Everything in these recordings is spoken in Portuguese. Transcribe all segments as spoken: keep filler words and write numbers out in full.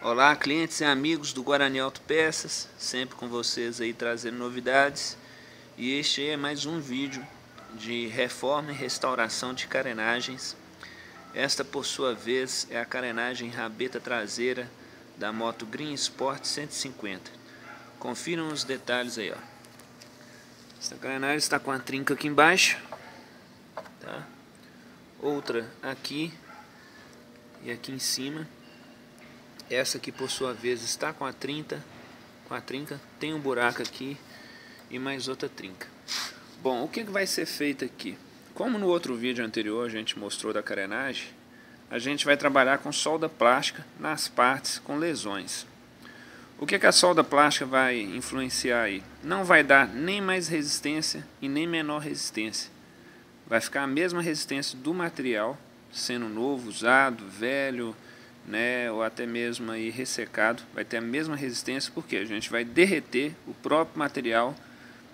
Olá, clientes e amigos do Guarani Auto Peças, sempre com vocês aí trazendo novidades. E este é mais um vídeo de reforma e restauração de carenagens. Esta, por sua vez, é a carenagem rabeta traseira da Moto Green Sport cento e cinquenta. Confiram os detalhes aí, ó. Esta carenagem está com a trinca aqui embaixo, tá? Outra aqui e aqui em cima. Essa aqui, por sua vez, está com a trinta, com a trinca, tem um buraco aqui e mais outra trinca. Bom, o que vai ser feito aqui? Como no outro vídeo anterior a gente mostrou da carenagem, a gente vai trabalhar com solda plástica nas partes com lesões. O que, que a solda plástica vai influenciar aí? Não vai dar nem mais resistência e nem menor resistência. Vai ficar a mesma resistência do material, sendo novo, usado, velho, né, ou até mesmo aí ressecado, vai ter a mesma resistência, porque a gente vai derreter o próprio material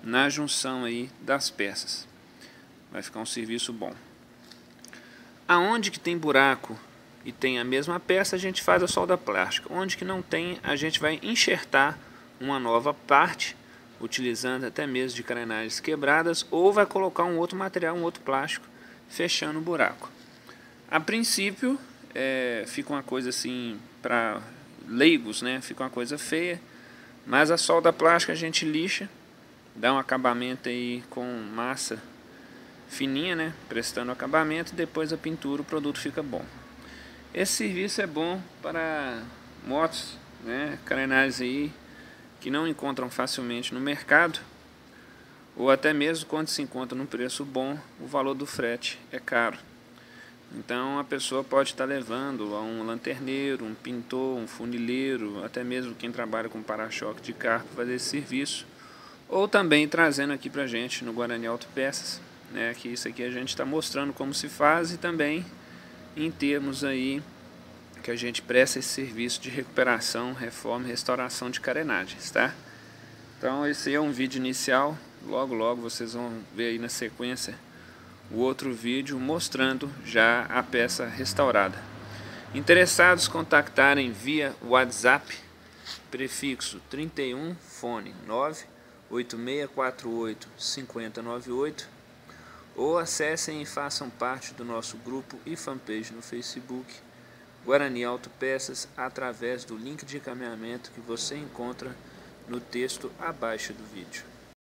na junção aí das peças. Vai ficar um serviço bom. Aonde que tem buraco e tem a mesma peça, a gente faz a solda plástica. Onde que não tem, a gente vai enxertar uma nova parte, utilizando até mesmo de carenagens quebradas, ou vai colocar um outro material, um outro plástico, fechando o buraco. A princípio, É, fica uma coisa assim, para leigos, né? Fica uma coisa feia, mas a solda plástica a gente lixa, dá um acabamento aí com massa fininha, né? Prestando acabamento, depois a pintura, o produto fica bom. Esse serviço é bom para motos, né? Carenagens aí que não encontram facilmente no mercado, ou até mesmo quando se encontra num preço bom, o valor do frete é caro. Então a pessoa pode estar levando a um lanterneiro, um pintor, um funileiro, até mesmo quem trabalha com para-choque de carro para fazer esse serviço. Ou também trazendo aqui para a gente no Guarani Auto Peças, né, que isso aqui a gente está mostrando como se faz e também em termos aí que a gente presta esse serviço de recuperação, reforma e restauração de carenagens, tá? Então esse é um vídeo inicial, logo logo vocês vão ver aí na sequência o outro vídeo mostrando já a peça restaurada. Interessados, contactarem via WhatsApp, prefixo trinta e um, fone nove oito seis quatro oito cinco zero nove oito, ou acessem e façam parte do nosso grupo e fanpage no Facebook, Guarani Auto Peças, através do link de encaminhamento que você encontra no texto abaixo do vídeo.